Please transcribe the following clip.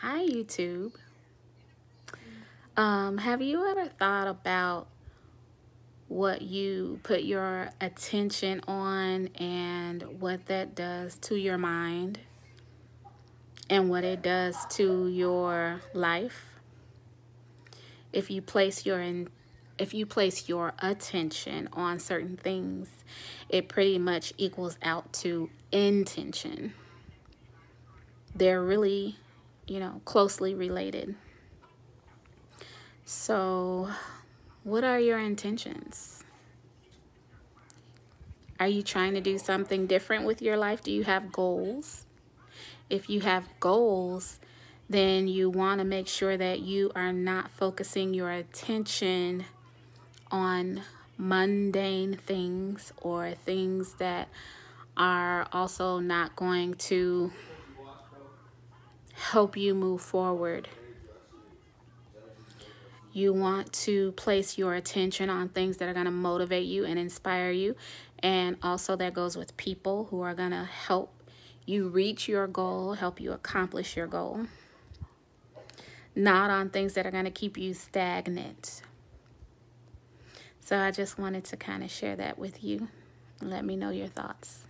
Hi YouTube. Have you ever thought about what you put your attention on and what that does to your mind and what it does to your life? If you place your attention on certain things, it pretty much equals out to intention. They're really, closely related. So, what are your intentions? Are you trying to do something different with your life? Do you have goals? If you have goals, then you want to make sure that you are not focusing your attention on mundane things or things that are also not going to help you move forward. You want to place your attention on things that are going to motivate you and inspire you, and also that goes with people who are going to help you reach your goal, help you accomplish your goal. Not on things that are going to keep you stagnant. So I just wanted to kind of share that with you. Let me know your thoughts.